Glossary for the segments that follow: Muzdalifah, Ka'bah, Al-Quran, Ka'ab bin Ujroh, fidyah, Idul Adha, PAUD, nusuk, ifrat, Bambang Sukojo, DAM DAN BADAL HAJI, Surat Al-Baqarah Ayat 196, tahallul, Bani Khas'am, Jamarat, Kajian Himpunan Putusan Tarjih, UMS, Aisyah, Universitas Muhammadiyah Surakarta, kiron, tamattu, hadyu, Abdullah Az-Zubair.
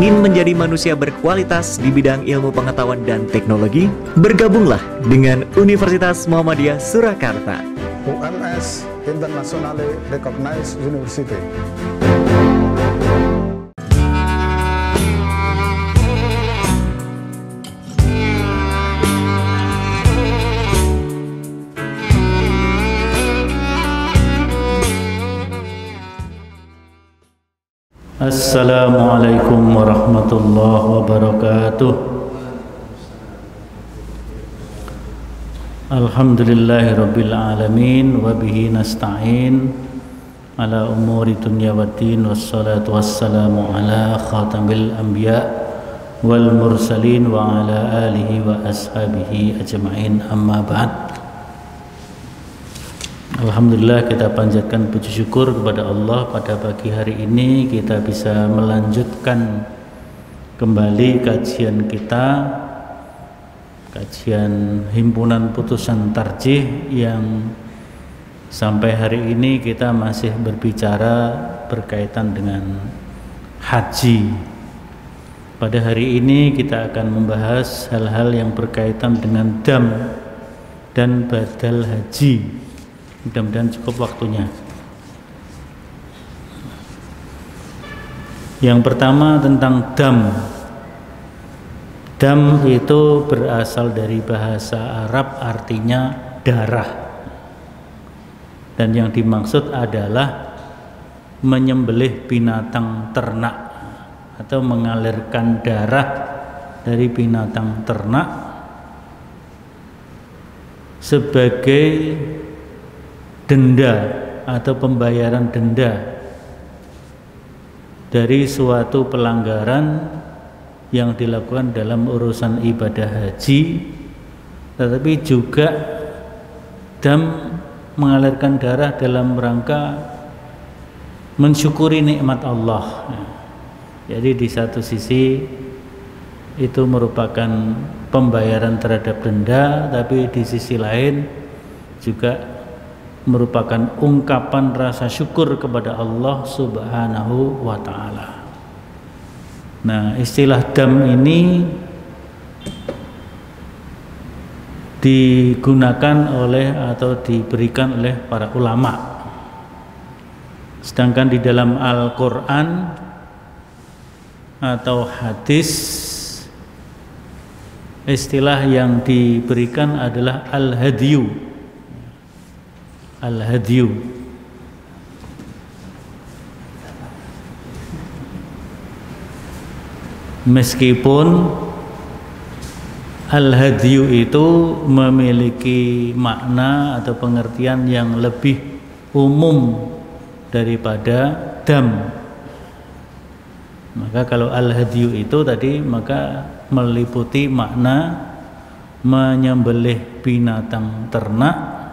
Ingin menjadi manusia berkualitas di bidang ilmu pengetahuan dan teknologi? Bergabunglah dengan Universitas Muhammadiyah Surakarta. UMS Internationally Recognized University. Assalamualaikum warahmatullahi wabarakatuh. Alhamdulillahirabbil alamin wa bihi nasta'in ala umuri dunya waddin wassalatu wassalamu ala khatamil anbiya wal mursalin wa ala alihi wa ashabihi ajmain amma ba'd. Alhamdulillah, kita panjatkan puji syukur kepada Allah. Pada pagi hari ini kita bisa melanjutkan kembali kajian kita, kajian Himpunan Putusan Tarjih, yang sampai hari ini kita masih berbicara berkaitan dengan haji. Pada hari ini kita akan membahas hal-hal yang berkaitan dengan dam dan badal haji. Mudah-mudahan cukup waktunya. Yang pertama tentang dam. Dam itu berasal dari bahasa Arab, artinya darah. Dan yang dimaksud adalah menyembelih binatang ternak atau mengalirkan darah dari binatang ternak sebagai denda atau pembayaran denda dari suatu pelanggaran yang dilakukan dalam urusan ibadah haji. Tetapi juga dam mengalirkan darah dalam rangka mensyukuri nikmat Allah. Jadi di satu sisi itu merupakan pembayaran terhadap denda, tapi di sisi lain juga merupakan ungkapan rasa syukur kepada Allah Subhanahu wa ta'ala. Nah, istilah dam ini digunakan oleh atau diberikan oleh para ulama. Sedangkan di dalam Al-Quran atau hadis, istilah yang diberikan adalah al-hadiyu. Al-Hadyu, meskipun Al-Hadyu itu memiliki makna atau pengertian yang lebih umum daripada dam. Maka kalau Al-Hadyu itu tadi, maka meliputi makna menyembelih binatang ternak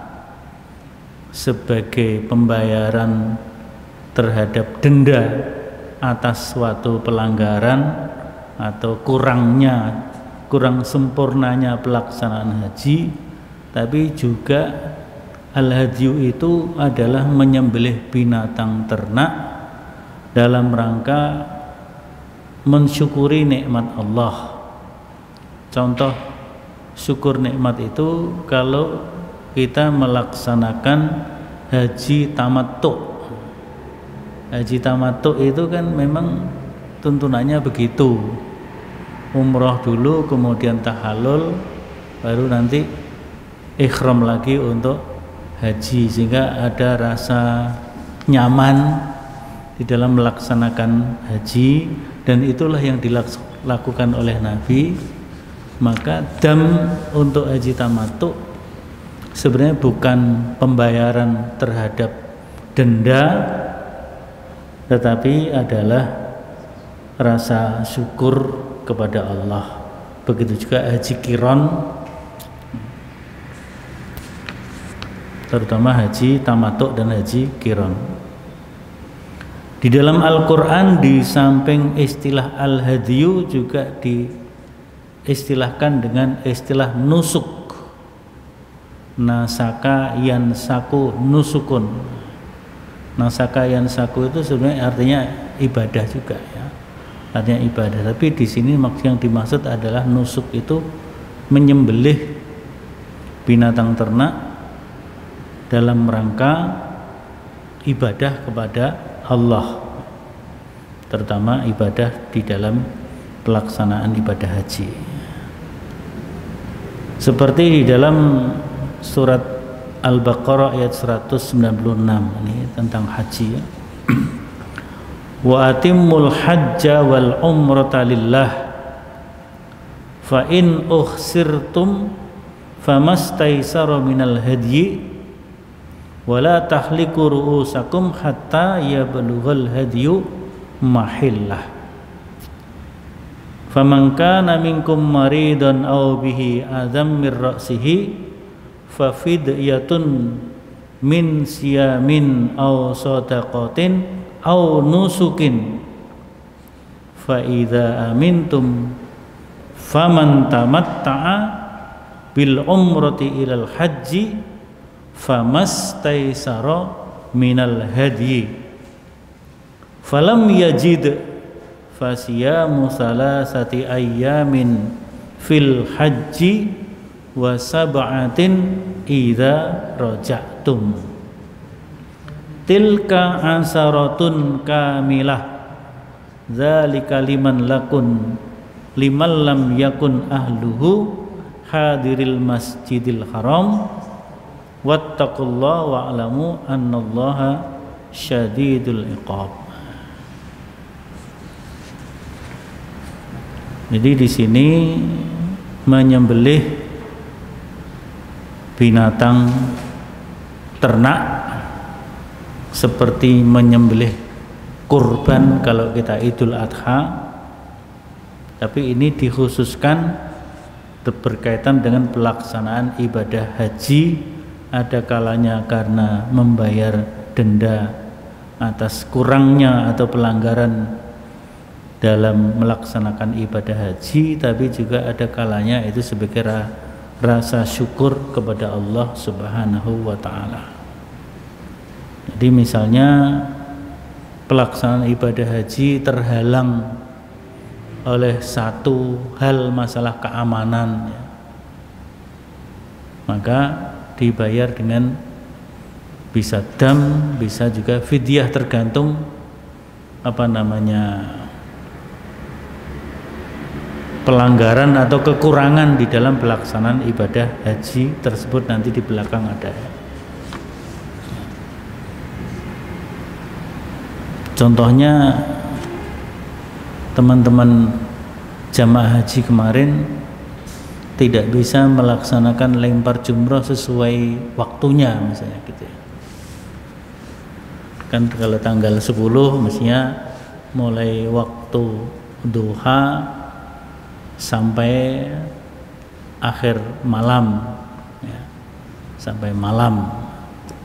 sebagai pembayaran terhadap denda atas suatu pelanggaran atau kurang sempurnanya pelaksanaan haji. Tapi juga al-hadyu itu adalah menyembelih binatang ternak dalam rangka mensyukuri nikmat Allah. Contoh syukur nikmat itu kalau kita melaksanakan haji tamattu. Haji tamattu itu kan memang tuntunannya begitu. Umroh dulu, kemudian tahalul, baru nanti ikhram lagi untuk haji, sehingga ada rasa nyaman di dalam melaksanakan haji, dan itulah yang dilakukan oleh Nabi. Maka dam untuk haji tamattu sebenarnya bukan pembayaran terhadap denda, tetapi adalah rasa syukur kepada Allah. Begitu juga haji kiron, terutama haji tamatuk dan haji kiron. Di dalam Al-Quran, di samping istilah al-hadiyu, juga diistilahkan dengan istilah nusuk. Nasaka yansaku nusukun. Nasaka yansaku itu sebenarnya artinya ibadah juga, ya. artinya ibadah. Tapi di sini yang dimaksud adalah nusuk itu menyembelih binatang ternak dalam rangka ibadah kepada Allah, terutama ibadah di dalam pelaksanaan ibadah haji. Seperti di dalam surat Al-Baqarah ayat 196 ini tentang haji. Wa atimul hajja wal umrata lillah fa in ukhsirtum famastaisara minal hadyi wa la tahliqu ru'usakum hatta yablughal hadyu mahillah. Faman kana minkum maridan aw bihi adzam mir ra'sihi fa fidyatun min siyamin aw sadaqatin aw nusukin fa idza amintum faman tamatta'a bil umrati ilal hajji famastaisara minal hadyi. Falam yajid fasiyamu salasati ayyamin fil hajji wa sab'atin idza raja'tum. Tilka asaratun kamilah dzalika liman lakun liman lam yakun ahluhu hadiril masjidil haram wattaqullaha wa'lamu annallaha syadidul iqab. Jadi di sini menyembelih binatang ternak seperti menyembelih kurban kalau kita Idul Adha, tapi ini dikhususkan berkaitan dengan pelaksanaan ibadah haji, ada kalanya karena membayar denda atas kurangnya atau pelanggaran dalam melaksanakan ibadah haji, tapi juga ada kalanya itu sebagai rasa syukur kepada Allah Subhanahu wa Ta'ala. Jadi misalnya pelaksanaan ibadah haji terhalang oleh satu hal, masalah keamanan, maka dibayar dengan bisa dam, bisa juga fidyah, tergantung pelanggaran atau kekurangan di dalam pelaksanaan ibadah haji tersebut. Nanti di belakang ada contohnya. Teman-teman jamaah haji kemarin tidak bisa melaksanakan lempar jumroh sesuai waktunya, misalnya gitu ya. Kan kalau tanggal 10 misalnya mulai waktu duha sampai akhir malam ya. Sampai malam,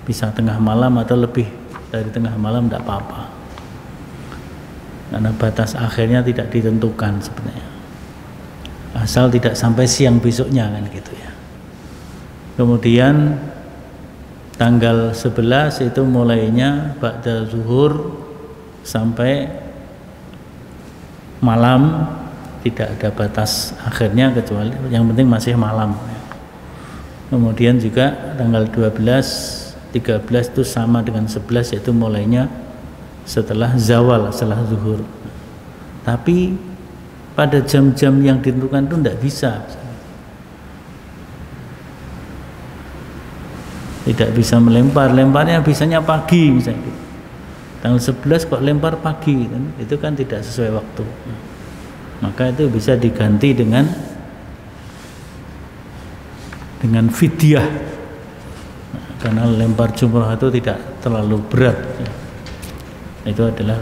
bisa tengah malam atau lebih dari tengah malam tidak apa-apa, karena batas akhirnya tidak ditentukan sebenarnya, asal tidak sampai siang besoknya kan gitu ya. Kemudian tanggal 11 itu mulainya ba'da zuhur sampai malam, tidak ada batas akhirnya kecuali yang penting masih malam. Kemudian juga tanggal 12, 13 itu sama dengan 11, yaitu mulainya setelah zawal, setelah zuhur. Tapi pada jam-jam yang ditentukan itu tidak bisa. Tidak bisa melempar, lemparnya bisanya pagi misalnya. Tanggal 11 kok lempar pagi, itu kan tidak sesuai waktu. Maka itu bisa diganti dengan fidyah, karena lempar jumroh itu tidak terlalu berat, itu adalah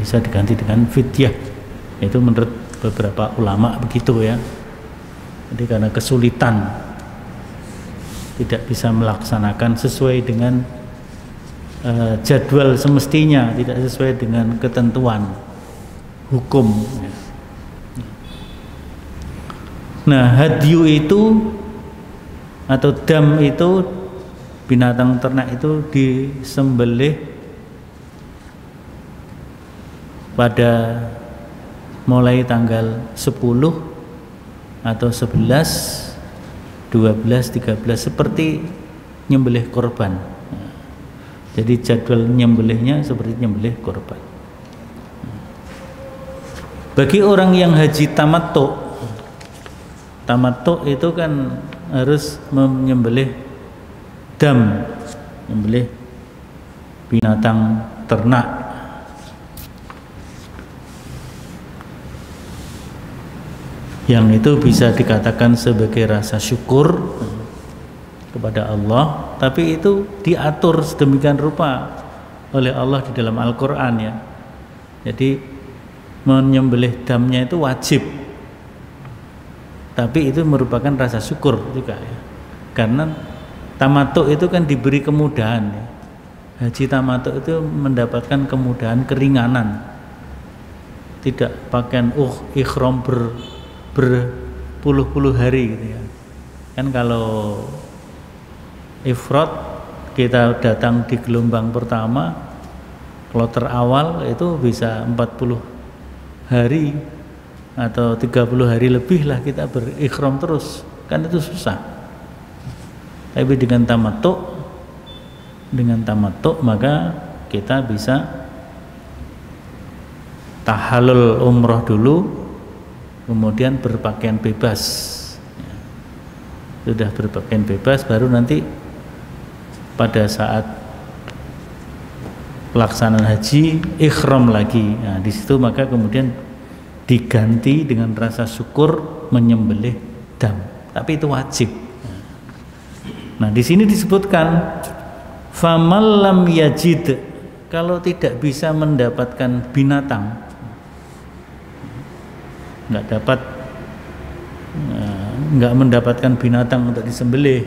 bisa diganti dengan fidyah. Itu menurut beberapa ulama begitu ya. Jadi karena kesulitan tidak bisa melaksanakan sesuai dengan jadwal semestinya, tidak sesuai dengan ketentuan hukum ya. Nah, hadyu itu atau dam itu, binatang ternak itu disembelih pada mulai tanggal 10 atau 11, 12, 13 seperti nyembelih korban. Jadi jadwal nyembelihnya seperti nyembelih korban. Bagi orang yang haji tamattu, tamattu itu kan harus menyembelih dam, menyembelih binatang ternak. Yang itu bisa dikatakan sebagai rasa syukur kepada Allah, tapi itu diatur sedemikian rupa oleh Allah di dalam Al-Quran, ya. Jadi menyembelih damnya itu wajib, tapi itu merupakan rasa syukur juga, ya. Karena tamattu itu kan diberi kemudahan, ya. Haji tamattu itu mendapatkan kemudahan, keringanan, tidak pakaian ikhram berpuluh-puluh hari gitu, ya. Kan kalau ifrat kita datang di gelombang pertama, kloter awal itu bisa 40 hari atau 30 hari lebih lah kita berikhram terus, kan itu susah. Tapi dengan tamattu maka kita bisa tahallul umroh dulu, kemudian berpakaian bebas, sudah berpakaian bebas, baru nanti pada saat pelaksanaan haji ikhram lagi. Nah, di situ maka kemudian diganti dengan rasa syukur menyembelih dam, tapi itu wajib. Nah, di sini disebutkan faman lam yajid, kalau tidak bisa mendapatkan binatang, nggak mendapatkan binatang untuk disembelih,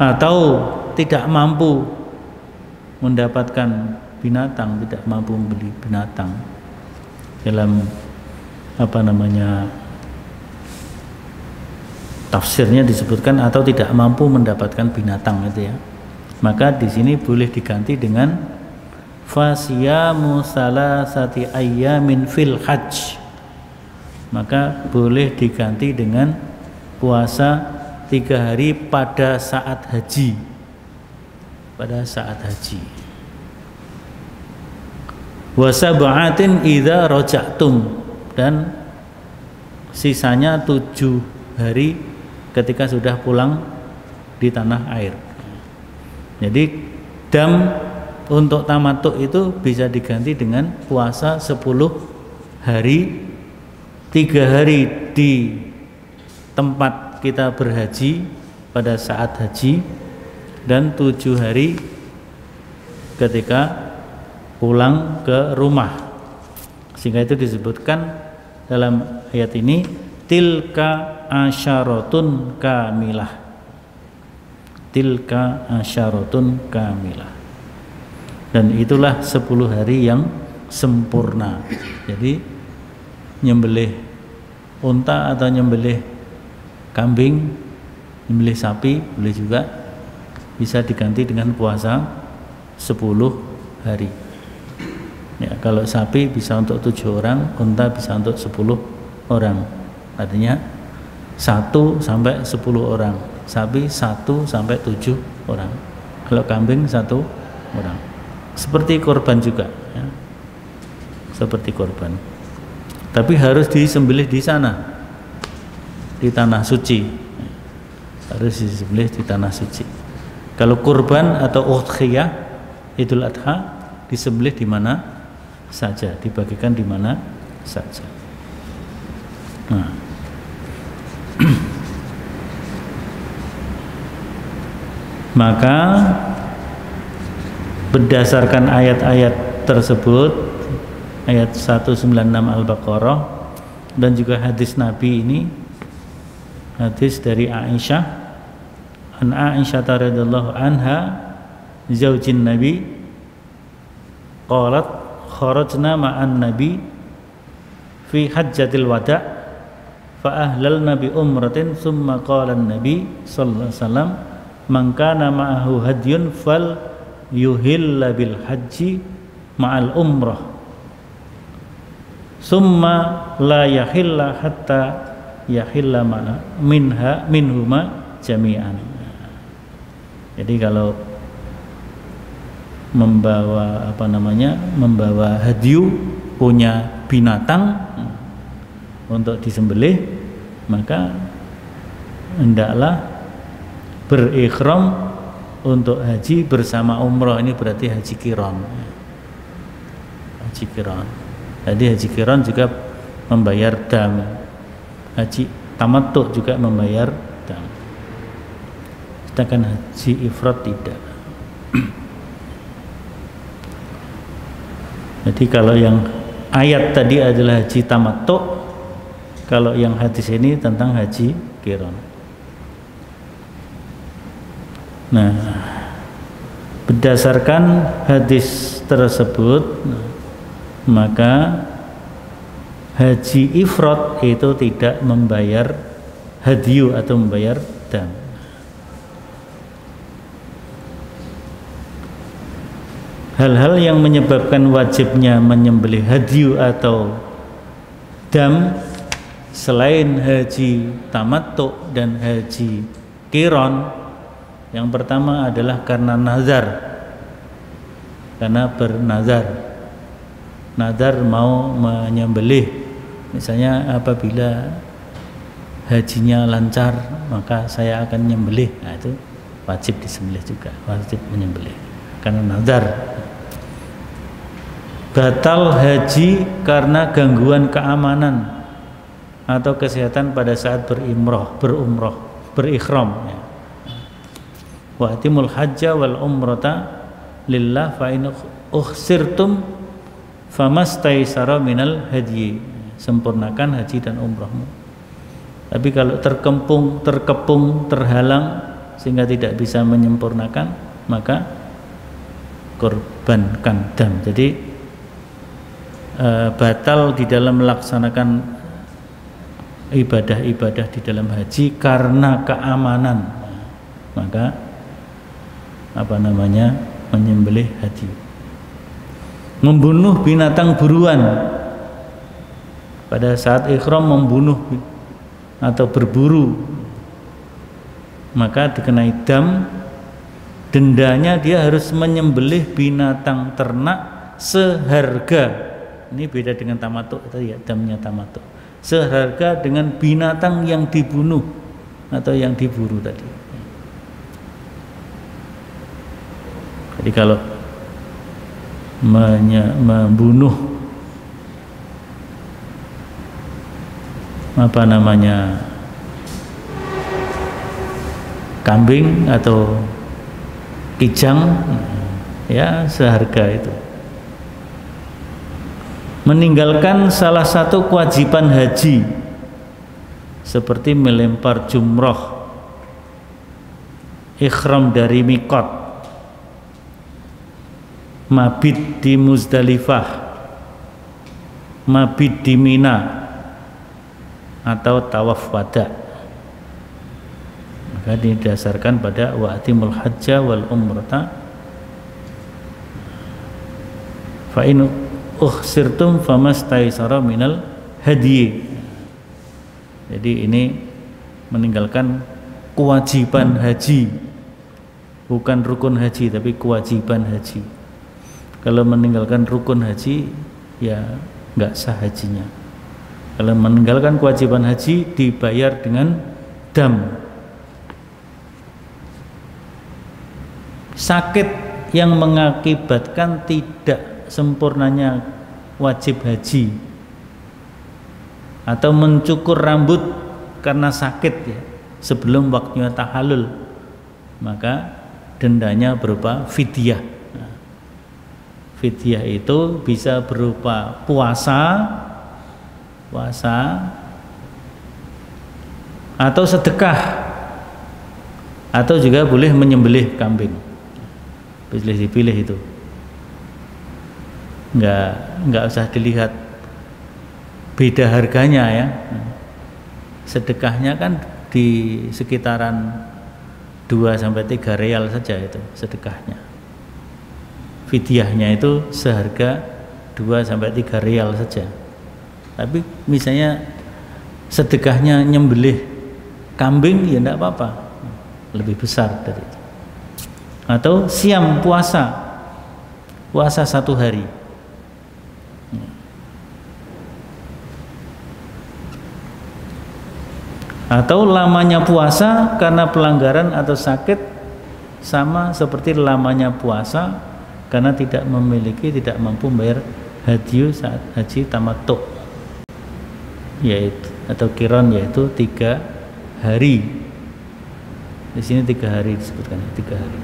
atau tidak mampu mendapatkan binatang, tidak mampu membeli binatang dalam tafsirnya disebutkan atau tidak mampu mendapatkan binatang itu, ya. Maka di sini boleh diganti dengan fasiyamu salasati ayyamin fil hajj. Maka boleh diganti dengan puasa 3 hari pada saat haji. Pada saat haji. Wa sab'atin idza raja'tum, dan sisanya 7 hari ketika sudah pulang di tanah air. Jadi dam untuk tamattu itu bisa diganti dengan puasa 10 hari. 3 hari di tempat kita berhaji pada saat haji, dan 7 hari ketika pulang ke rumah. Sehingga itu disebutkan dalam ayat ini tilka asyaratun kamilah. Tilka asyaratun kamilah. Dan itulah 10 hari yang sempurna. Jadi nyembelih unta atau nyembelih kambing, nyembelih sapi boleh juga, bisa diganti dengan puasa 10 hari. Ya, kalau sapi bisa untuk 7 orang, unta bisa untuk 10 orang. Artinya 1 sampai 10 orang. Sapi 1 sampai 7 orang. Kalau kambing 1 orang. Seperti korban juga, ya. Seperti korban. Tapi harus disembelih di sana, di tanah suci. Harus disembelih di tanah suci. Kalau kurban atau udhiyah, Idul Adha, disembelih di mana saja, dibagikan di mana saja. Nah. Maka berdasarkan ayat-ayat tersebut, ayat 196 Al-Baqarah dan juga hadis Nabi, ini hadis dari Aisyah, an Aisyah radhiyallahu anha zaujin Nabi qalat kharajna ma'an Nabi fi hajjatil wada' fa ahlalna bi umratin summa qala an-nabi sallallahu alaihi wasallam man kana ma'ahu hadyun fal yuhilla bil hajji ma'al umrah Summa la yahilla hatta yahilla mana minha minhuma jami'an. Jadi kalau membawa membawa hadyu punya binatang untuk disembelih, maka hendaklah berikhram untuk haji bersama umroh. Ini berarti haji kiron. Haji kiron. Jadi haji kiron juga membayar dam. Haji tamattu juga membayar dam. Sedangkan haji ifrat tidak. Jadi kalau yang ayat tadi adalah haji tamattu, kalau yang hadis ini tentang haji kiron. Nah, berdasarkan hadis tersebut, maka haji ifrat itu tidak membayar hadyu atau membayar dam. Hal-hal yang menyebabkan wajibnya menyembelih hadyu atau dam selain haji tamattu dan haji kiron, yang pertama adalah karena nazar, karena bernazar, nazar mau menyembelih. Misalnya apabila hajinya lancar maka saya akan menyembelih, nah, itu wajib disembelih juga, wajib menyembelih karena nazar. Batal haji karena gangguan keamanan atau kesehatan pada saat berumroh, berikhram. Wa atimul hajja wal umrata lillah fa in ukhsirtum famastaisara minal hadyi. Sempurnakan haji dan umrohmu. Tapi kalau terkepung, terhalang sehingga tidak bisa menyempurnakan, maka korbankan dam. Jadi batal di dalam melaksanakan ibadah-ibadah di dalam haji karena keamanan, maka menyembelih haji. Membunuh binatang buruan, pada saat ikhram membunuh atau berburu, maka dikenai dam. Dendanya dia harus menyembelih binatang ternak seharga. Ini beda dengan tamattu, tadi ya, damnya tamattu. Seharga dengan binatang yang dibunuh atau yang diburu tadi. Jadi kalau membunuh kambing atau kijang, ya seharga itu. Meninggalkan salah satu kewajiban haji seperti melempar jumroh, ikhram dari miqat, mabit di Muzdalifah, mabit di Mina, atau tawaf wada. Maka didasarkan pada wa'atimul hajja wal umrata fa'inu ukhsirtum famastaisara minal hadyi. Jadi ini meninggalkan kewajiban haji, bukan rukun haji tapi kewajiban haji. Kalau meninggalkan rukun haji ya nggak sah hajinya. Kalau meninggalkan kewajiban haji dibayar dengan dam. Sakit yang mengakibatkan tidak sempurnanya wajib haji atau mencukur rambut karena sakit ya sebelum waktunya tahallul, maka dendanya berupa fidyah. Nah, fidyah itu bisa berupa puasa atau sedekah, atau juga boleh menyembelih kambing, dipilih itu. Nggak usah dilihat beda harganya ya. Sedekahnya kan di sekitaran 2-3 real saja itu sedekahnya. Fidyahnya itu seharga 2-3 real saja. Tapi misalnya sedekahnya nyembelih kambing, ya tidak apa-apa, lebih besar dari itu. Atau siam, puasa 1 hari. Atau lamanya puasa karena pelanggaran atau sakit, sama seperti lamanya puasa karena tidak memiliki, tidak mampu membayar hadyu saat haji tamattu, yaitu atau kiron, yaitu 3 hari. Di sini 3 hari disebutkan, 3 hari.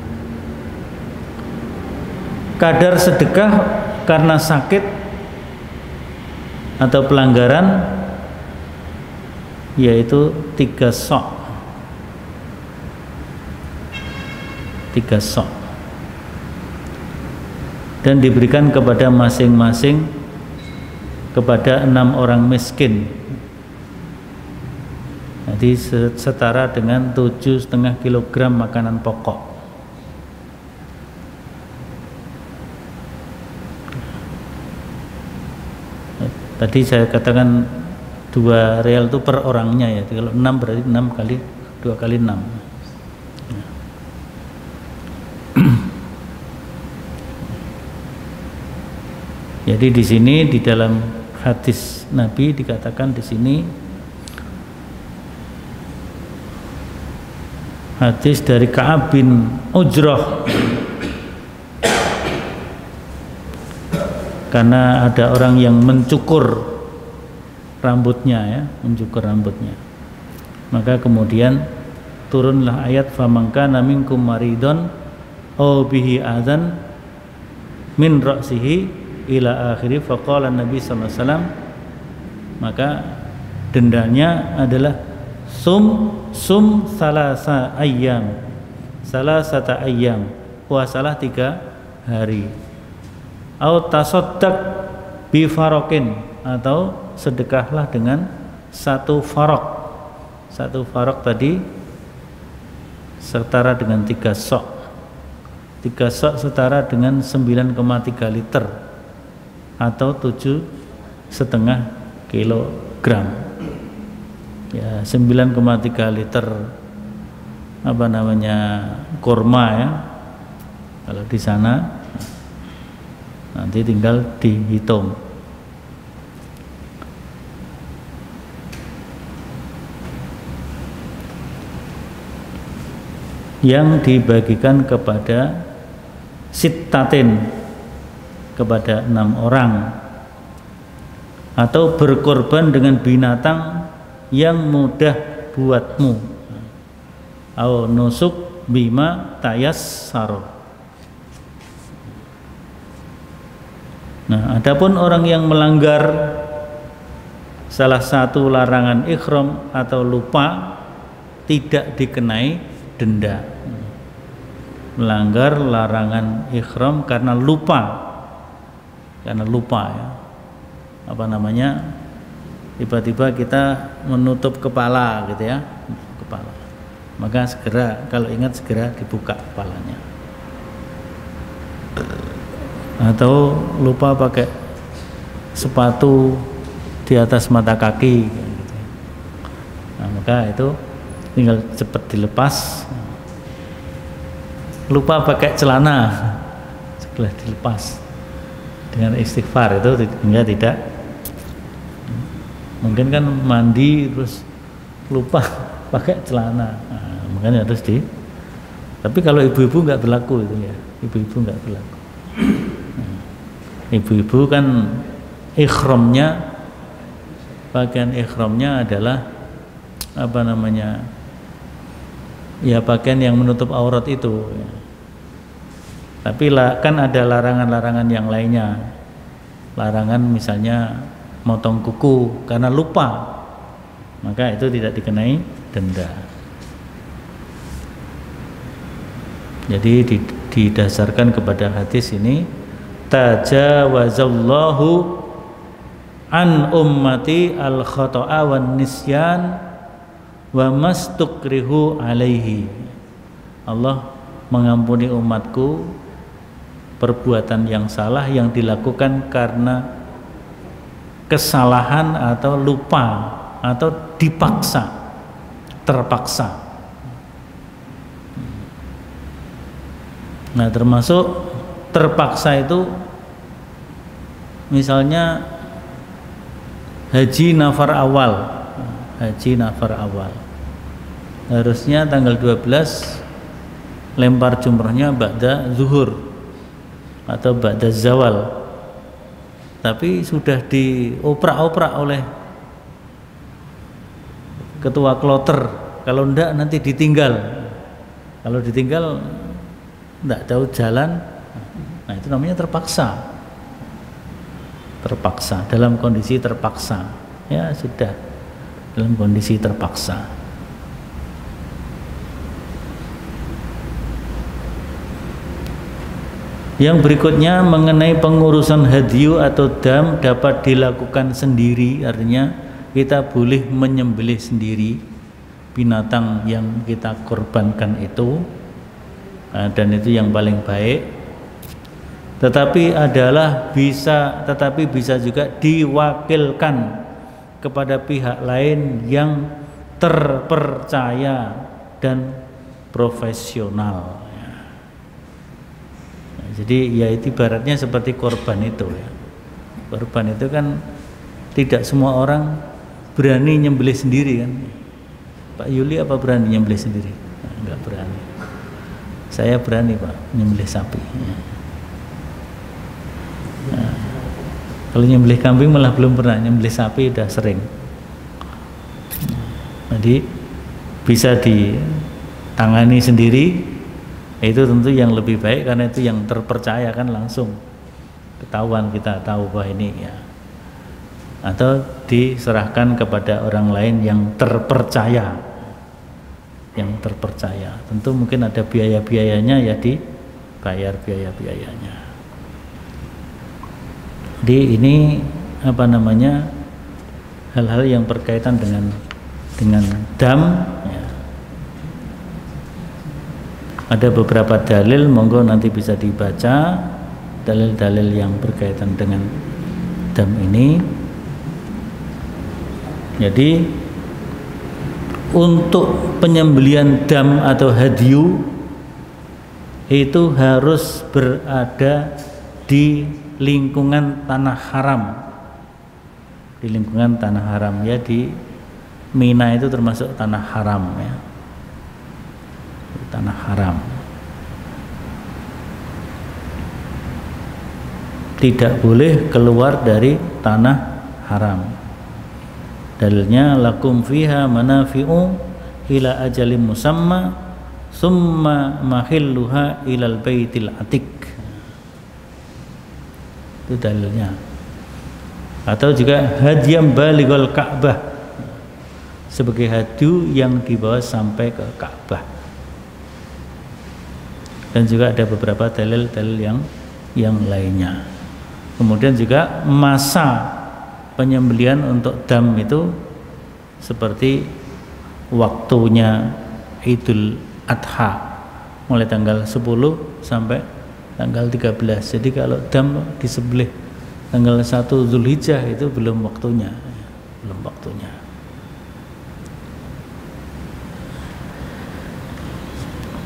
Kadar sedekah karena sakit atau pelanggaran, yaitu 3 sok. 3 sok. Dan diberikan kepada masing-masing kepada 6 orang miskin. Jadi setara dengan 7,5 kilogram makanan pokok. Tadi saya katakan 2 real itu per orangnya, ya. Kalau 6 berarti 6 kali 2 kali 6. Jadi di sini di dalam hadis Nabi dikatakan di sini, hadis dari Ka'ab bin Ujroh, karena ada orang yang mencukur rambutnya, ya, mencukur rambutnya, maka kemudian turunlah ayat faman kana minkum maridun aw bihi adzan min ra'sihi ila akhiri faqala nabi sallallahu alaihi wasallam, maka dendanya adalah sum salasata ayyam, puasalah 3 hari, au tasaddaq bi farokin, atau sedekahlah dengan 1 farok. 1 farok tadi setara dengan 3 sok. 3 sok setara dengan 9,3 liter atau 7,5 kilogram. Ya, 9,3 liter kurma, ya. Kalau di sana nanti tinggal dihitung. Yang dibagikan kepada sittatin, kepada 6 orang, atau berkorban dengan binatang yang mudah buatmu, au nusuk bima tayassar. Nah, adapun orang yang melanggar salah satu larangan ihram atau lupa, tidak dikenai denda. Melanggar larangan ihram karena lupa, ya. Tiba-tiba kita menutup kepala, gitu ya, maka segera, kalau ingat, segera dibuka kepalanya. Atau lupa pakai sepatu di atas mata kaki, gitu. Nah, maka itu tinggal cepat dilepas. Lupa pakai celana, segera dilepas dengan istighfar, itu hingga tidak mungkin kan mandi terus lupa pakai celana, nah, makanya harus di. Tapi kalau ibu-ibu nggak berlaku itu, ya, ibu-ibu nggak berlaku. Ibu-ibu kan ihramnya, pakaian ihramnya adalah ya pakaian yang menutup aurat itu, ya. Tapi kan ada larangan-larangan yang lainnya. Larangan misalnya motong kuku karena lupa, maka itu tidak dikenai denda. Jadi didasarkan kepada hadis ini, tajawazallahu an ummati al-khata'a wan nisyan wa mastukrihu alaihi. Allah mengampuni umatku perbuatan yang salah yang dilakukan karena kesalahan atau lupa atau dipaksa, terpaksa. Nah, termasuk terpaksa itu misalnya haji nafar awal. Haji nafar awal harusnya tanggal 12 lempar jumrohnya ba'da zuhur atau ba'da zawal, tapi sudah dioprak-oprak oleh ketua kloter, kalau ndak nanti ditinggal, kalau ditinggal ndak tahu jalan. Nah, itu namanya terpaksa, terpaksa dalam kondisi terpaksa, ya sudah dalam kondisi terpaksa. Yang berikutnya mengenai pengurusan hadyu atau dam dapat dilakukan sendiri, artinya kita boleh menyembelih sendiri binatang yang kita korbankan itu, dan itu yang paling baik. Tetapi bisa juga diwakilkan kepada pihak lain yang terpercaya dan profesional. Jadi ya itu ibaratnya seperti korban itu ya. Korban itu kan tidak semua orang berani nyembelih sendiri kan. Pak Yuli apa berani nyembelih sendiri? Nah, enggak berani. Saya berani Pak nyembelih sapi. Nah, kalau nyembelih kambing malah belum pernah, nyembelih sapi udah sering. Jadi bisa ditangani sendiri. Itu tentu yang lebih baik karena itu yang terpercaya kan, langsung ketahuan, kita tahu bahwa ini ya, atau diserahkan kepada orang lain yang terpercaya, yang terpercaya. Tentu mungkin ada biaya-biayanya ya, dibayar biaya-biayanya. Jadi ini apa namanya, hal-hal yang berkaitan dengan dam ya. Ada beberapa dalil, monggo nanti bisa dibaca dalil-dalil yang berkaitan dengan dam ini. Jadi untuk penyembelian dam atau hadyu itu harus berada di lingkungan tanah haram, di lingkungan tanah haram ya, di Mina itu termasuk tanah haram ya, tanah haram. Tidak boleh keluar dari tanah haram. Dalilnya lakum fiha manafi'u ila ajalim musamma summa mahilluha ilal baitil atik. Itu dalilnya. Atau juga hadiyam balighal Ka'bah, sebagai hadyu yang dibawa sampai ke Ka'bah. Dan juga ada beberapa dalil-dalil yang lainnya. Kemudian juga masa penyembelian untuk dam itu seperti waktunya Idul Adha, mulai tanggal 10 sampai tanggal 13. Jadi kalau dam disembelih tanggal 1 Zulhijjah itu belum waktunya, belum waktunya.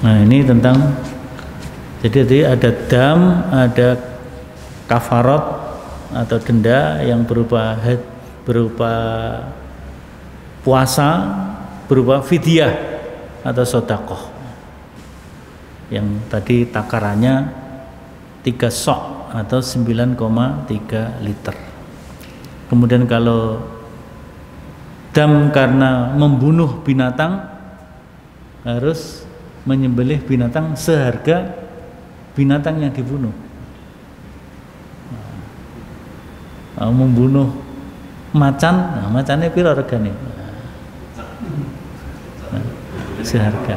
Nah, ini tentang, jadi ada dam, ada kafarat atau denda yang berupa puasa, berupa fidyah atau sodakoh. Yang tadi takarannya 3 sok atau 9,3 liter. Kemudian kalau dam karena membunuh binatang, harus menyembelih binatang seharga binatang yang dibunuh. Membunuh macan, nah macannya piro regane? Nah, seharga.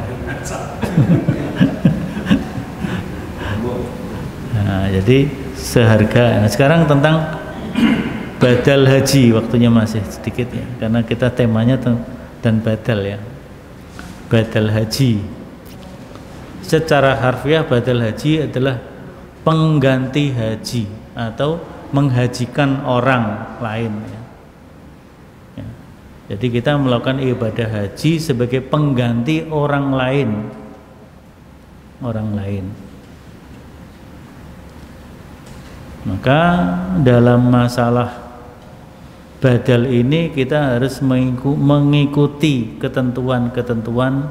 Nah, jadi seharga. Nah, sekarang tentang badal haji, waktunya masih sedikit ya, karena kita temanya dan badal ya. Badal haji secara harfiah, badal haji adalah pengganti haji atau menghajikan orang lain. Jadi kita melakukan ibadah haji sebagai pengganti orang lain. Maka dalam masalah badal ini kita harus mengikuti ketentuan-ketentuan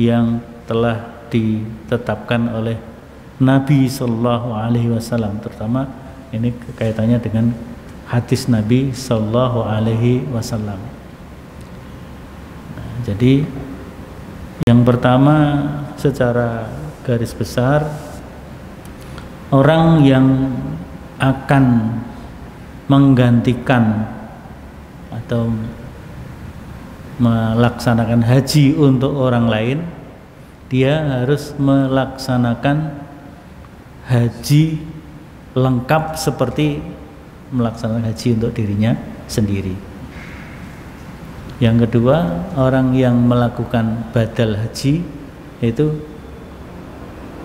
yang telah ditetapkan oleh Nabi Shallallahu Alaihi Wasallam, terutama ini kaitannya dengan hadis Nabi Shallallahu Alaihi Wasallam. Nah, jadi yang pertama secara garis besar, orang yang akan menggantikan atau melaksanakan haji untuk orang lain, dia harus melaksanakan haji lengkap seperti melaksanakan haji untuk dirinya sendiri. Yang kedua, orang yang melakukan badal haji itu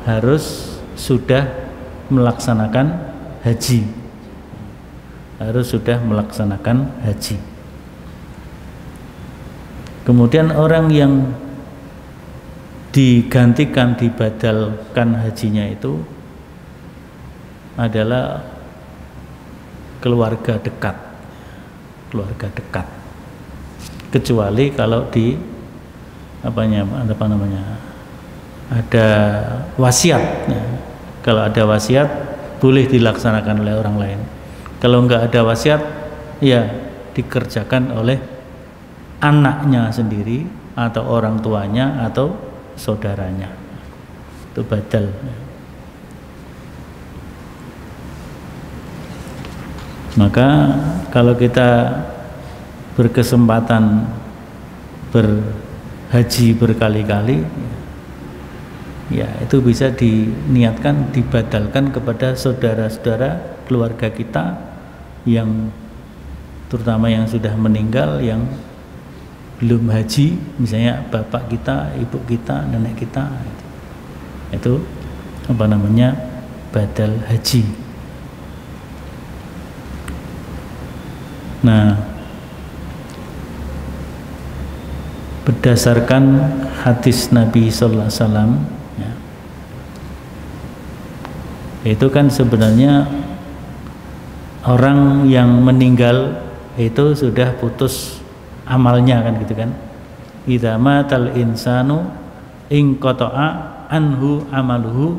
harus sudah melaksanakan haji. Kemudian orang yang digantikan, dibadalkan hajinya itu adalah keluarga dekat, kecuali kalau di ada wasiat. Kalau ada wasiat boleh dilaksanakan oleh orang lain, kalau nggak ada wasiat ya dikerjakan oleh anaknya sendiri atau orang tuanya atau saudaranya. Itu badal. Maka kalau kita berkesempatan berhaji berkali-kali, ya itu bisa diniatkan, dibadalkan kepada saudara-saudara keluarga kita, yang terutama yang sudah meninggal, yang belum haji, misalnya bapak kita, ibu kita, nenek kita, itu badal haji. Nah, berdasarkan hadis Nabi Sallallahu Alaihi Wasallam, ya, itu kan sebenarnya orang yang meninggal itu sudah putus amalnya, kan gitu kan? Idza matal insanu in qata'a anhu amaluhu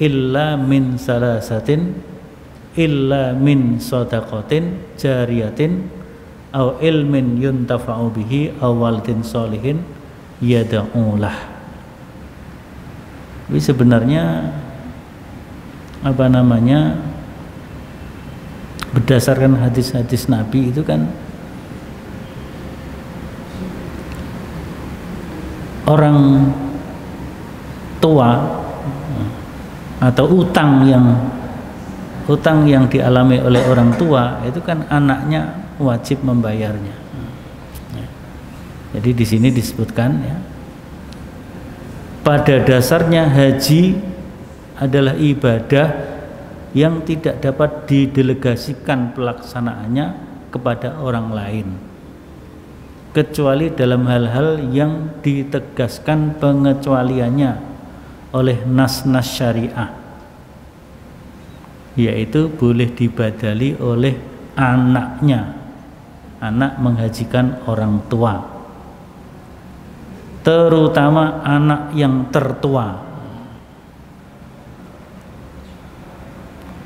illa min salasatin illa min sadaqatin jariyatin aw ilmin yuntafa'u bihi aw waladin sholihin yad'ulah. Jadi sebenarnya berdasarkan hadis-hadis Nabi itu kan orang tua atau utang yang dialami oleh orang tua itu kan anaknya wajib membayarnya. Jadi di sini disebutkan, ya, pada dasarnya haji adalah ibadah yang tidak dapat didelegasikan pelaksanaannya kepada orang lain, kecuali dalam hal-hal yang ditegaskan pengecualiannya oleh nas-nas syariah, yaitu boleh dibadali oleh anaknya, anak menghajikan orang tua, terutama anak yang tertua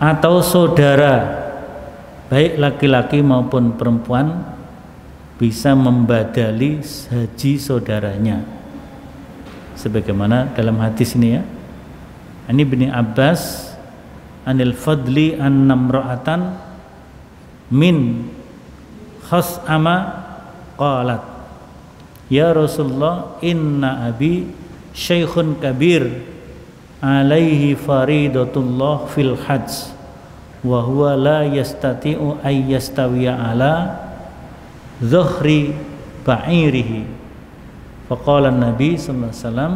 atau saudara, baik laki-laki maupun perempuan, bisa membadali haji saudaranya sebagaimana dalam hadis ini, ya, ini Ibnu Abbas, anil fadli annam ra'atan min khas'ama qalat ya Rasulullah inna abi syaikhun kabir alaihi faridatullah fil hajj wa huwa la yastati'u ay yastawiya ala zuhri ba'irihi. Faqala nabi sallallahu alaihi wasallam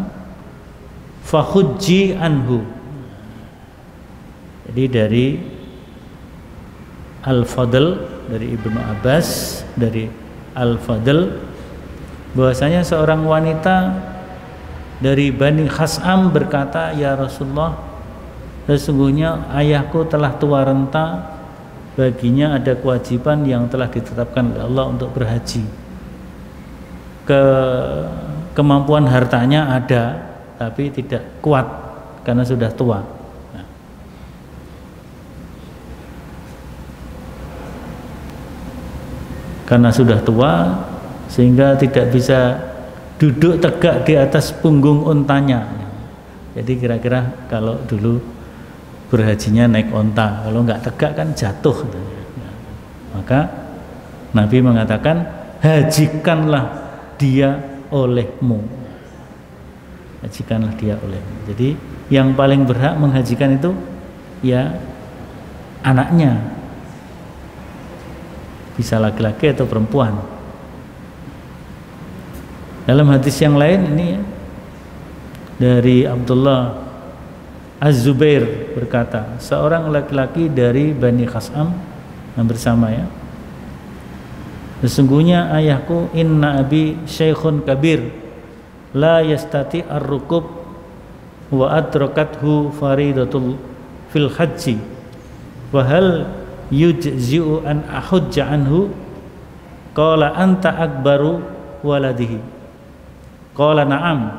fakhujji anhu. Jadi dari Al-Fadl dari Ibnu Abbas, dari Al-Fadl, bahwasanya seorang wanita dari Bani Khas'am berkata, "Ya Rasulullah, sesungguhnya ayahku telah tua renta, baginya ada kewajiban yang telah ditetapkan oleh Allah untuk berhaji. Kemampuan hartanya ada, tapi tidak kuat karena sudah tua." Nah, karena sudah tua sehingga tidak bisa duduk tegak di atas punggung untanya. Jadi kira-kira kalau dulu berhajinya naik onta, kalau nggak tegak kan jatuh. Maka Nabi mengatakan, hajikanlah dia olehmu, hajikanlah dia olehmu. Jadi yang paling berhak menghajikan itu ya anaknya, bisa laki-laki atau perempuan. Dalam hadis yang lain ini ya, dari Abdullah Az-Zubair berkata, seorang laki-laki dari Bani Khas'am yang bersama ya, sesungguhnya ayahku, inna abi syaikhun kabir la yastati ar-rukub wa adrakathu faridatul fil haji wa hal yujzi'u an ahujja anhu qala anta akbaru waladihi qala na'am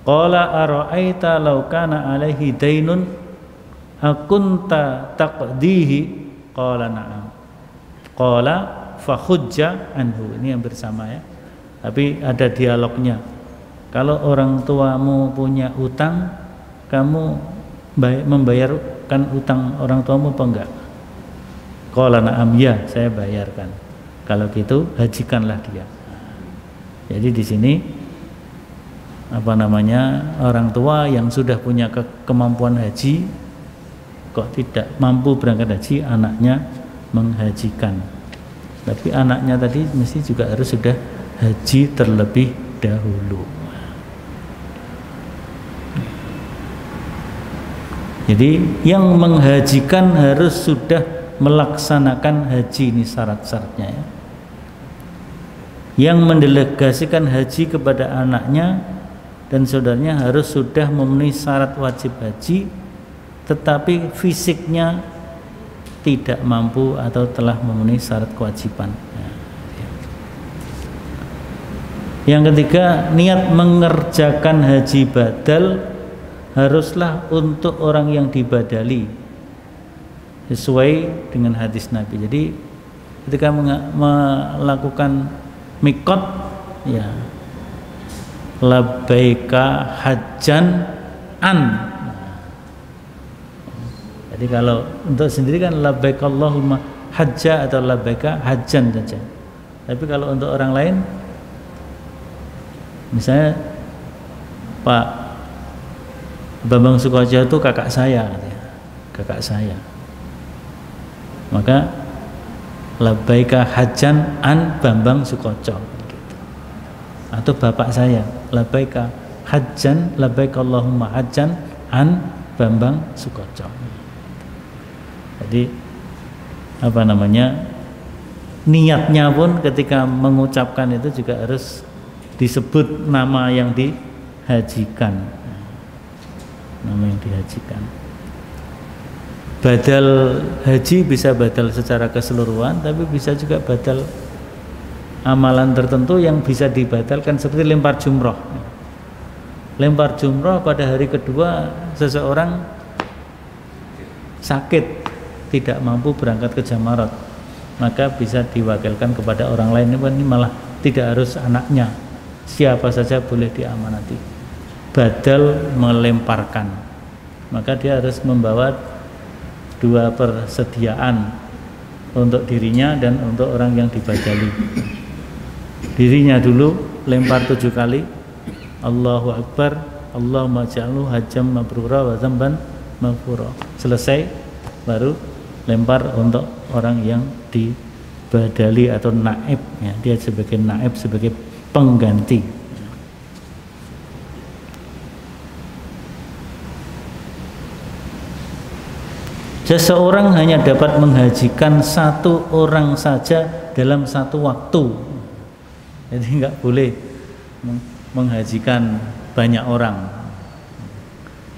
qala ara'aita law kana alaihi dainun akunta taqdihi qala na'am qala fahujja anhu. Ini yang bersama ya, tapi ada dialognya. Kalau orang tuamu punya utang, kamu membayarkan utang orang tuamu apa enggak? Qala na'am, ya saya bayarkan. Kalau gitu hajikanlah dia. Jadi di sini apa namanya, orang tua yang sudah punya kemampuan haji kok tidak mampu berangkat haji, anaknya menghajikan. Tapi anaknya tadi mesti juga harus sudah haji terlebih dahulu. Jadi yang menghajikan harus sudah melaksanakan haji, ini syarat-syaratnya ya. Yang mendelegasikan haji kepada anaknya dan saudaranya harus sudah memenuhi syarat wajib haji, tetapi fisiknya tidak mampu atau telah memenuhi syarat kewajiban. Nah, ya. Yang ketiga, niat mengerjakan haji badal haruslah untuk orang yang dibadali, sesuai dengan hadis Nabi. Jadi ketika melakukan mikot ya, labbaika hajjan an. Jadi kalau untuk sendiri kan labbaika Allahumma hajja atau labbaika hajjan saja. Tapi kalau untuk orang lain, misalnya Pak Bambang Sukojo itu kakak saya, kakak saya, maka labbaika hajjan an Bambang Sukojo. Atau bapak saya, labbaika hajjan, labbaika Allahumma hajjan an Bambang Sukoco. Jadi apa namanya, niatnya pun ketika mengucapkan itu juga harus disebut nama yang dihajikan, nama yang dihajikan. Badal haji bisa badal secara keseluruhan, tapi bisa juga badal amalan tertentu yang bisa dibatalkan, seperti lempar jumroh. Lempar jumroh pada hari kedua seseorang sakit, tidak mampu berangkat ke Jamarat, maka bisa diwakilkan kepada orang lain. Ini malah tidak harus anaknya, siapa saja boleh diamanati badal melemparkan. Maka dia harus membawa dua persediaan, untuk dirinya dan untuk orang yang dibadali. Dirinya dulu lempar 7 kali, Allahu Akbar, Allahumma ja'alhu hajjam mabrura wa zamban maghfura. Selesai baru lempar untuk orang yang dibadali atau naib ya, dia sebagai naib, sebagai pengganti. Seseorang hanya dapat menghajikan satu orang saja dalam satu waktu. Jadi nggak boleh menghajikan banyak orang.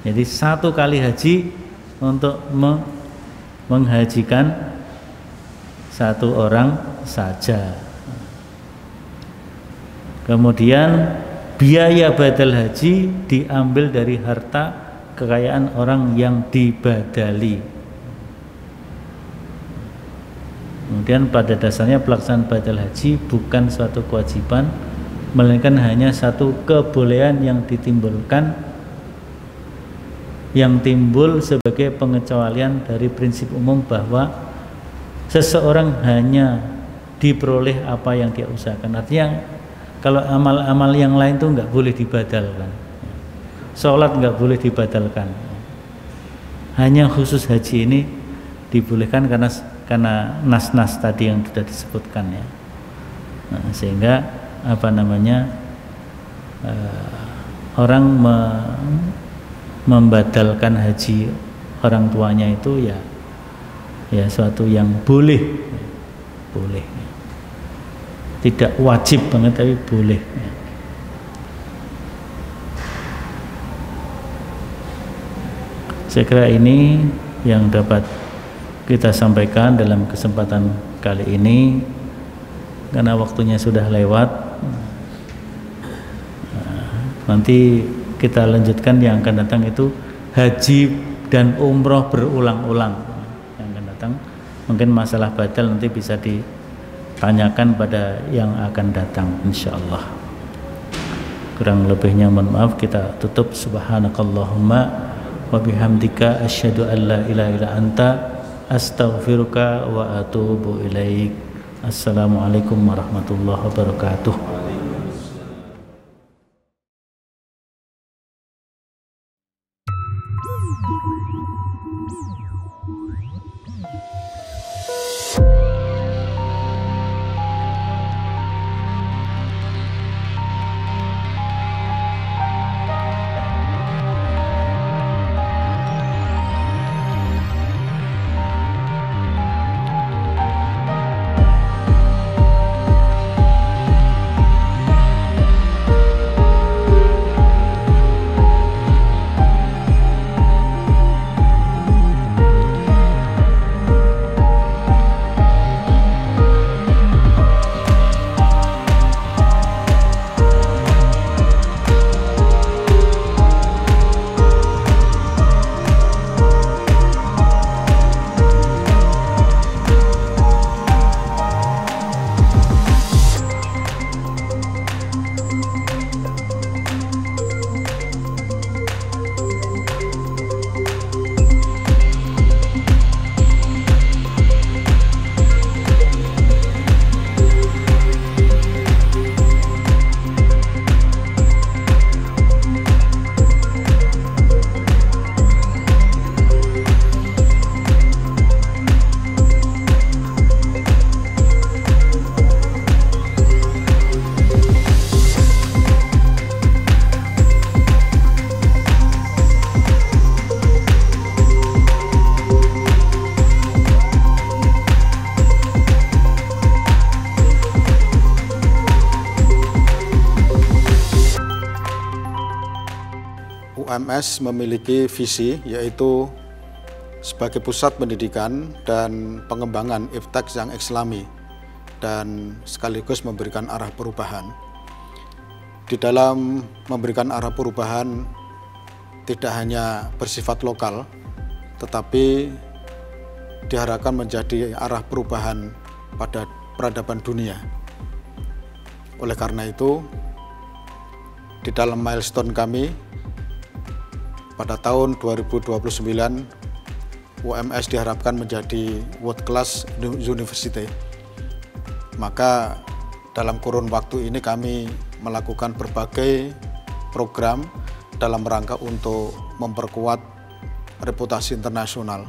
Jadi satu kali haji untuk menghajikan satu orang saja. Kemudian biaya badal haji diambil dari harta kekayaan orang yang dibadali. Kemudian pada dasarnya pelaksanaan badal haji bukan suatu kewajiban, melainkan hanya satu kebolehan yang ditimbulkan, yang timbul sebagai pengecualian dari prinsip umum bahwa seseorang hanya diperoleh apa yang dia usahakan. Artinya kalau amal-amal yang lain itu nggak boleh dibadalkan, sholat nggak boleh dibadalkan, hanya khusus haji ini dibolehkan karena nas-nas tadi yang sudah disebutkan ya. Nah, sehingga apa namanya orang membadalkan haji orang tuanya itu ya suatu yang boleh ya. Tidak wajib banget tapi boleh ya. Saya kira ini yang dapat kita sampaikan dalam kesempatan kali ini karena waktunya sudah lewat. Nanti kita lanjutkan yang akan datang itu haji dan umroh berulang-ulang yang akan datang. Mungkin masalah badal nanti bisa ditanyakan pada yang akan datang insyaallah. Kurang lebihnya mohon maaf, kita tutup. Subhanakallahumma wa bihamdika asyhadu an la ilaha illa anta astaghfiruka wa atubu ilaik. Assalamualaikum warahmatullahi wabarakatuh. UMS memiliki visi yaitu sebagai pusat pendidikan dan pengembangan iftak yang islami dan sekaligus memberikan arah perubahan. Di dalam memberikan arah perubahan tidak hanya bersifat lokal tetapi diharapkan menjadi arah perubahan pada peradaban dunia. Oleh karena itu di dalam milestone kami pada tahun 2029, UMS diharapkan menjadi world class university. Maka dalam kurun waktu ini kami melakukan berbagai program dalam rangka untuk memperkuat reputasi internasional.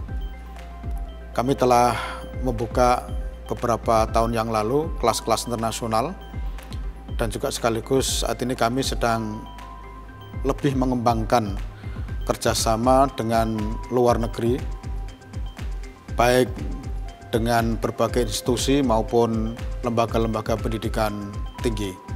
Kami telah membuka beberapa tahun yang lalu kelas-kelas internasional dan juga sekaligus saat ini kami sedang lebih mengembangkan kerjasama dengan luar negeri baik dengan berbagai institusi maupun lembaga-lembaga pendidikan tinggi.